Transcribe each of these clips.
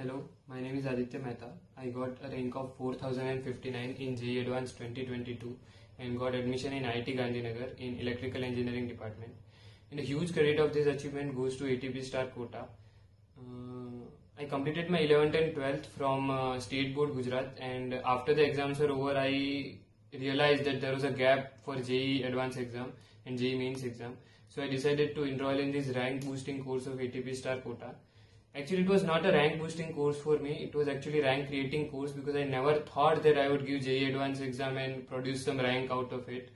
Hello, my name is Aditya Mehta. I got a rank of 4059 in JEE Advanced 2022 and got admission in IIT Gandhinagar in Electrical Engineering Department. And a huge credit of this achievement goes to ATP Star Kota. I completed my 11th and 12th from State Board Gujarat, and after the exams were over, I realized that there was a gap for JEE Advanced exam and JEE Mains exam. So I decided to enroll in this rank boosting course of ATP Star Kota. Actually, it was not a rank boosting course for me, it was actually rank creating course, because I never thought that I would give JEE Advanced exam and produce some rank out of it.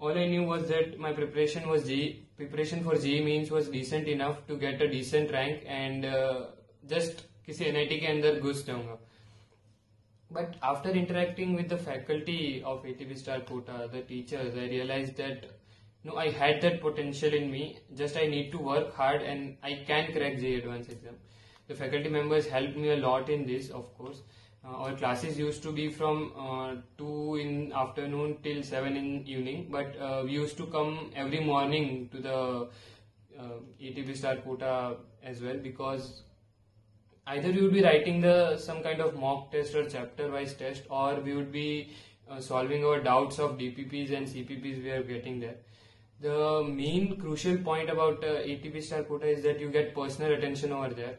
All I knew was that my preparation for JEE Mains was decent enough to get a decent rank and just किसी NIT के अंदर घुस जाऊंगा. But after interacting with the faculty of ATP Star Kota, the teachers, I realized that no, I had that potential in me, just I need to work hard and I can crack JEE Advanced exam. The faculty members helped me a lot in this, of course. Our classes used to be from 2 in afternoon till 7 in evening, but we used to come every morning to the ATP Star Kota as well, because either we would be writing some kind of mock test or chapter wise test, or we would be solving our doubts of DPPs and CPPs we are getting there. The main crucial point about ATP Star Kota is that you get personal attention over there.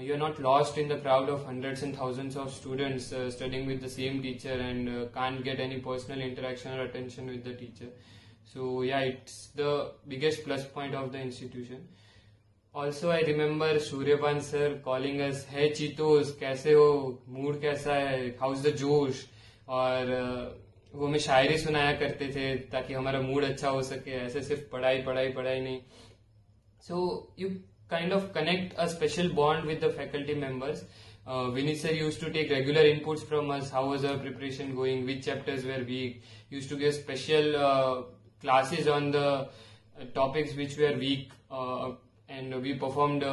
You are not lost in the crowd of hundreds and thousands of students studying with the same teacher and can't get any personal interaction or attention with the teacher. So yeah, it's the biggest plus point of the institution. Also, I remember Suryabhan sir calling us, "Hey Cheetos, kaise ho? Mood kaisa hai? How's the josh?" और वो हमें शायरी सुनाया करते थे ताकि हमारा mood अच्छा हो सके, ऐसे सिर्फ पढ़ाई पढ़ाई पढ़ाई नहीं. So you kind of connect a special bond with the faculty members. Vinit sir used to take regular inputs from us. How was our preparation going? Which chapters were weak? Used to give special classes on the topics which were weak. And we performed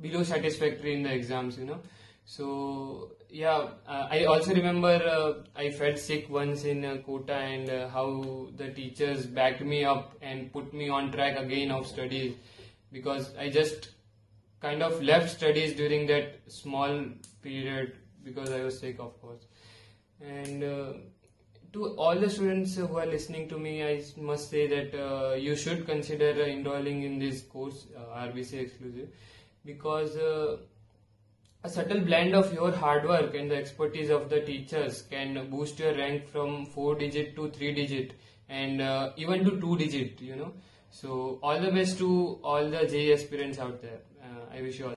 below satisfactory in the exams, you know. So yeah, I also remember I felt sick once in Kota, and how the teachers backed me up and put me on track again of studies, because I just kind of left studies during that small period because I was sick, of course. And to all the students who are listening to me, I must say that you should consider enrolling in this course, RBC exclusive, because a subtle blend of your hard work and the expertise of the teachers can boost your rank from 4-digit to 3-digit and even to 2-digit, you know. So all the best to all the JEE aspirants out there. I wish you all